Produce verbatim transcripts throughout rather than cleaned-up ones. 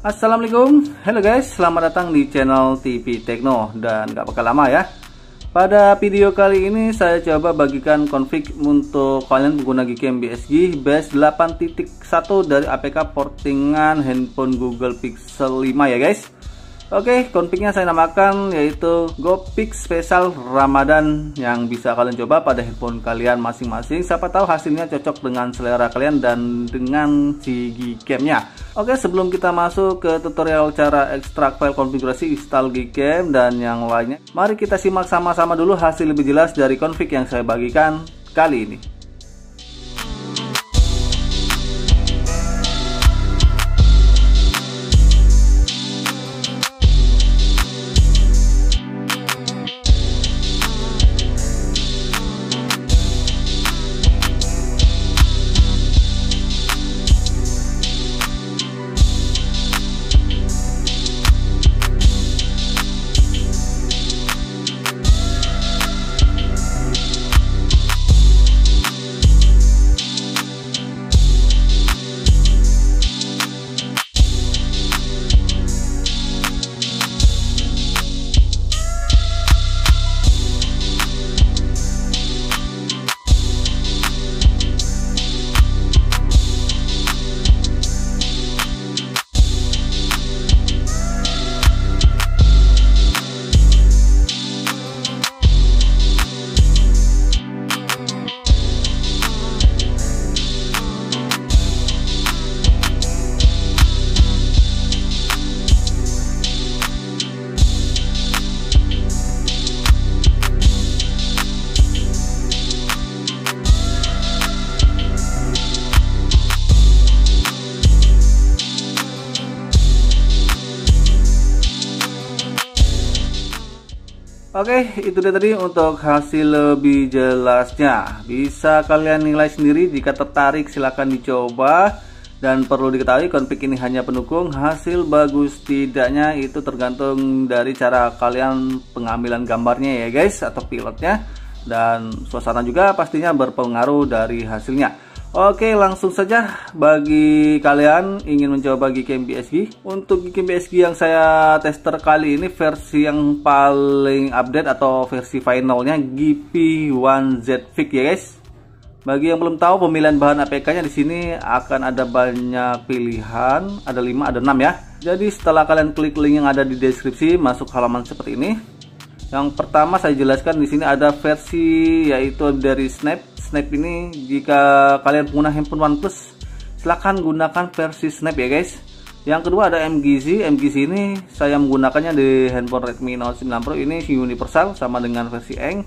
Assalamualaikum, halo guys, selamat datang di channel T V Tekno. Dan gak bakal lama ya, pada video kali ini saya coba bagikan config untuk kalian pengguna GCam B S G base delapan titik satu dari A P K portingan handphone Google Pixel lima ya guys. Oke, confignya saya namakan yaitu Gopix Spesial Ramadhan, yang bisa kalian coba pada handphone kalian masing-masing. Siapa tahu hasilnya cocok dengan selera kalian dan dengan si GCam-nya. Oke, sebelum kita masuk ke tutorial cara ekstrak file konfigurasi install GCam dan yang lainnya, mari kita simak sama-sama dulu hasil lebih jelas dari config yang saya bagikan kali ini. Oke, itu dia tadi untuk hasil lebih jelasnya. Bisa kalian nilai sendiri, jika tertarik silahkan dicoba. Dan perlu diketahui, config ini hanya pendukung. Hasil bagus tidaknya itu tergantung dari cara kalian pengambilan gambarnya ya guys, atau pilotnya. Dan suasana juga pastinya berpengaruh dari hasilnya. Oke, langsung saja bagi kalian ingin mencoba GCam B S G. Untuk GCam B S G yang saya tester kali ini, versi yang paling update atau versi finalnya G P one Z Fix ya guys. Bagi yang belum tahu, pemilihan bahan A P K-nya di sini akan ada banyak pilihan, ada lima, ada enam ya. Jadi setelah kalian klik link yang ada di deskripsi, masuk halaman seperti ini. Yang pertama saya jelaskan di sini ada versi yaitu dari Snap. Snap ini jika kalian pengguna handphone OnePlus, silahkan gunakan versi Snap ya guys. Yang kedua ada M G Z. M G Z ini saya menggunakannya di handphone Redmi Note sembilan Pro, ini universal sama dengan versi Eng.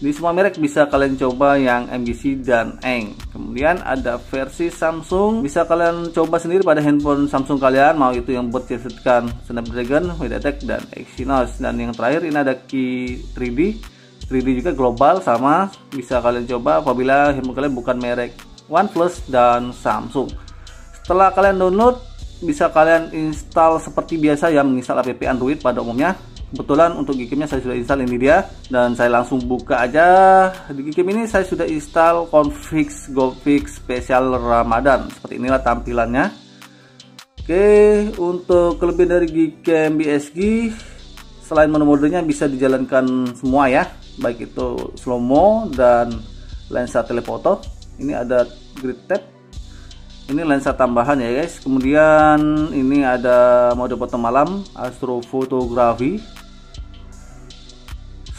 Di semua merek bisa kalian coba yang M G Z dan Eng. Kemudian ada versi Samsung, bisa kalian coba sendiri pada handphone Samsung kalian, mau itu yang bercetuskan Snapdragon, MediaTek dan Exynos. Dan yang terakhir ini ada Kirin tiga D. tiga D juga global, sama bisa kalian coba apabila handphone kalian bukan merek OnePlus dan Samsung. Setelah kalian download, bisa kalian install seperti biasa ya, menginstal app Android pada umumnya. Kebetulan untuk GCam-nya saya sudah install, ini dia. Dan saya langsung buka aja. Di GCam ini saya sudah install config Gopix Spesial Ramadhan. Seperti inilah tampilannya. Oke, untuk kelebihan dari GCam B S G, selain menu modenya bisa dijalankan semua ya, baik itu slow mo dan lensa telefoto. Ini ada grid tab, ini lensa tambahan ya guys. Kemudian ini ada mode foto malam, astrofotografi.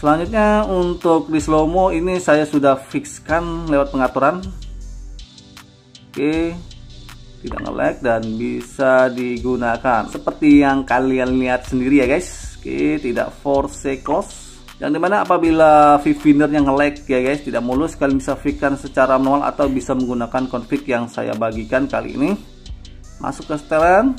Selanjutnya untuk di slow mo ini saya sudah fixkan lewat pengaturan. Oke, tidak nge-lag dan bisa digunakan seperti yang kalian lihat sendiri ya guys. Oke, tidak force close, yang dimana apabila viewfinder yang nge-lag ya guys, tidak mulus, kalian bisa fixkan secara manual atau bisa menggunakan config yang saya bagikan kali ini. Masuk ke setelan,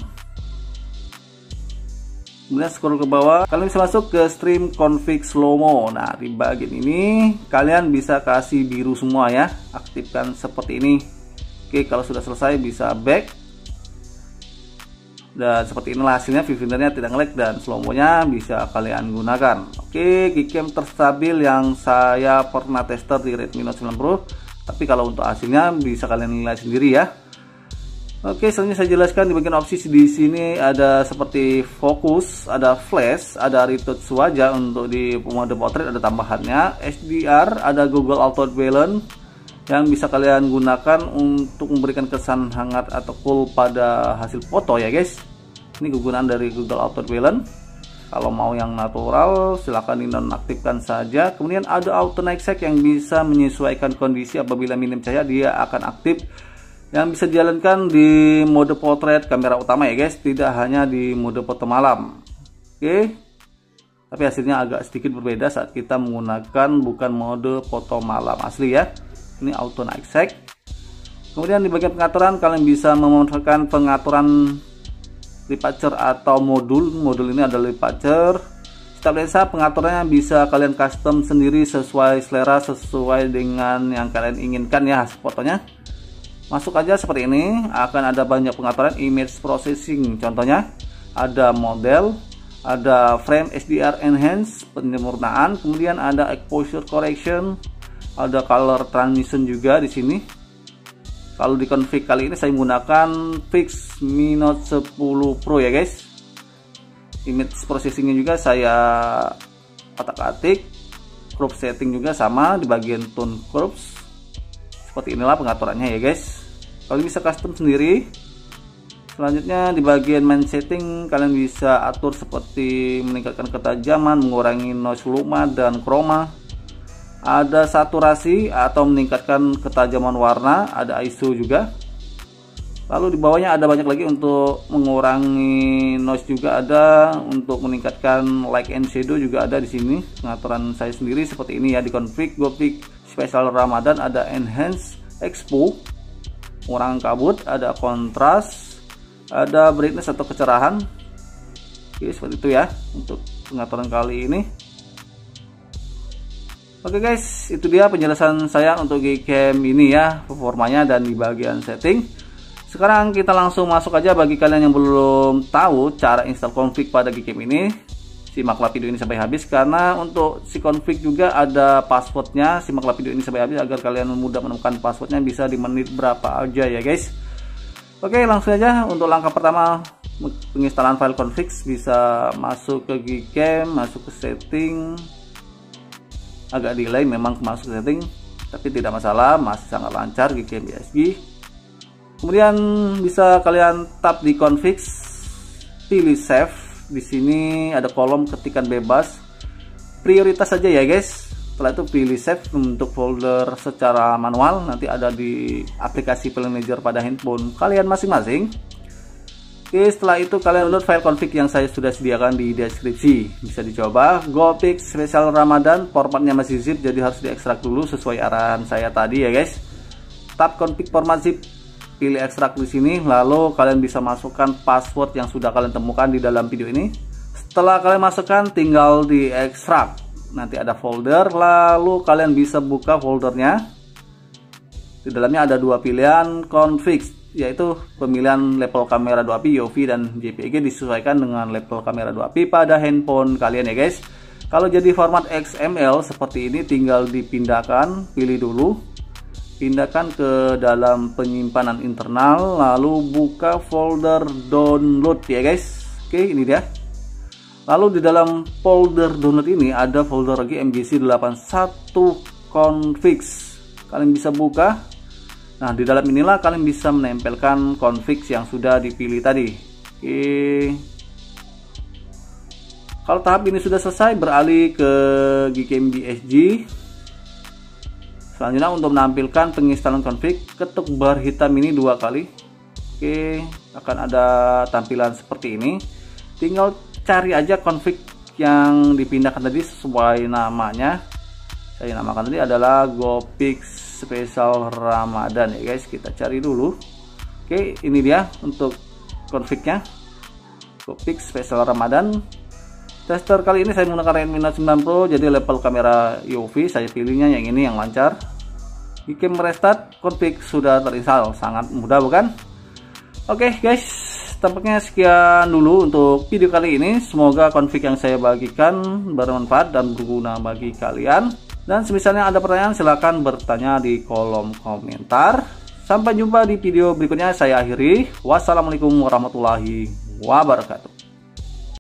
kemudian scroll ke bawah, kalian bisa masuk ke stream config slowmo. Nah, di bagian ini kalian bisa kasih biru semua ya, aktifkan seperti ini. Oke, kalau sudah selesai bisa back. Dan seperti inilah hasilnya, viewfindernya tidak nge-lag dan slowmo-nya bisa kalian gunakan. Oke, GCam terstabil yang saya pernah tester di Redmi Note sembilan Pro. Tapi kalau untuk hasilnya bisa kalian nilai sendiri ya. Oke, selanjutnya saya jelaskan di bagian opsi di sini ada seperti fokus, ada flash, ada retouch wajah untuk di mode portrait, ada tambahannya, H D R, ada Google Auto Balance yang bisa kalian gunakan untuk memberikan kesan hangat atau cool pada hasil foto ya guys. Ini kegunaan dari Google Auto Balance. Kalau mau yang natural silahkan dinonaktifkan saja. Kemudian ada auto night shade yang bisa menyesuaikan kondisi, apabila minim cahaya dia akan aktif, yang bisa dijalankan di mode portrait kamera utama ya guys, tidak hanya di mode foto malam. Oke, tapi hasilnya agak sedikit berbeda saat kita menggunakan bukan mode foto malam asli ya, ini auto night shade. Kemudian di bagian pengaturan kalian bisa memanfaatkan pengaturan departure atau modul. Modul ini adalah departure. Setiap lensa pengaturannya bisa kalian custom sendiri sesuai selera, sesuai dengan yang kalian inginkan ya hasil fotonya. Masuk aja seperti ini, akan ada banyak pengaturan image processing. Contohnya ada model, ada frame H D R enhance, penyempurnaan, kemudian ada exposure correction, ada color transition juga di sini. Kalau di config kali ini saya menggunakan fix Mi Note sepuluh Pro ya guys. Image processingnya juga saya otak-atik, crop setting juga sama di bagian tone curves. Seperti inilah pengaturannya ya guys. Kalian bisa custom sendiri. Selanjutnya di bagian main setting kalian bisa atur seperti meningkatkan ketajaman, mengurangi noise luma dan chroma. Ada saturasi atau meningkatkan ketajaman warna, ada I S O juga. Lalu di bawahnya ada banyak lagi untuk mengurangi noise juga ada, untuk meningkatkan light and shadow juga ada di sini. Pengaturan saya sendiri seperti ini ya di config Gopix Spesial Ramadhan, ada enhance, expo, kurang kabut, ada kontras, ada brightness atau kecerahan. Oke, seperti itu ya untuk pengaturan kali ini. Oke guys, itu dia penjelasan saya untuk GCam ini ya, performanya dan di bagian setting. Sekarang kita langsung masuk aja. Bagi kalian yang belum tahu cara install config pada GCam ini, simaklah video ini sampai habis, karena untuk si config juga ada passwordnya. Simaklah video ini sampai habis agar kalian mudah menemukan passwordnya, bisa di menit berapa aja ya guys. Oke, langsung aja untuk langkah pertama penginstalan file config, bisa masuk ke GCam, masuk ke setting. Agak delay memang masuk ke setting, tapi tidak masalah, masih sangat lancar GCam B S G. Kemudian bisa kalian tap di config, pilih save. Di sini ada kolom ketikan bebas, prioritas saja ya guys. Setelah itu pilih save untuk folder secara manual, nanti ada di aplikasi file manager pada handphone kalian masing-masing. Oke, setelah itu kalian download file config yang saya sudah sediakan di deskripsi, bisa dicoba. Gopix Spesial Ramadhan, formatnya masih zip, jadi harus diekstrak dulu sesuai arahan saya tadi ya guys. Tab config format zip, pilih ekstrak di sini, lalu kalian bisa masukkan password yang sudah kalian temukan di dalam video ini. Setelah kalian masukkan, tinggal di ekstrak. Nanti ada folder, lalu kalian bisa buka foldernya. Di dalamnya ada dua pilihan config, yaitu pemilihan level kamera dua P, Y U V dan J P E G, disesuaikan dengan level kamera dua P pada handphone kalian ya guys. Kalau jadi format X M L seperti ini, tinggal dipindahkan, pilih dulu, pindahkan ke dalam penyimpanan internal, lalu buka folder download ya guys. Oke, ini dia. Lalu di dalam folder download ini ada folder lagi M G C delapan satu config, kalian bisa buka. Nah, di dalam inilah kalian bisa menempelkan config yang sudah dipilih tadi. Oke, kalau tahap ini sudah selesai, beralih ke GCam B S G. Selanjutnya untuk menampilkan penginstalan config, ketuk bar hitam ini dua kali. Oke, akan ada tampilan seperti ini. Tinggal cari aja config yang dipindahkan tadi sesuai namanya. Saya namakan tadi adalah Gopix Spesial Ramadhan ya guys. Kita cari dulu. Oke, ini dia untuk confignya, Gopix Spesial Ramadhan. Tester kali ini saya menggunakan Redmi Note sembilan Pro, jadi level kamera Y U V saya pilihnya yang ini yang lancar. GCam restart, config sudah terinstall, sangat mudah bukan? Oke guys, tampaknya sekian dulu untuk video kali ini. Semoga config yang saya bagikan bermanfaat dan berguna bagi kalian. Dan semisalnya ada pertanyaan, silahkan bertanya di kolom komentar. Sampai jumpa di video berikutnya, saya akhiri. Wassalamualaikum warahmatullahi wabarakatuh.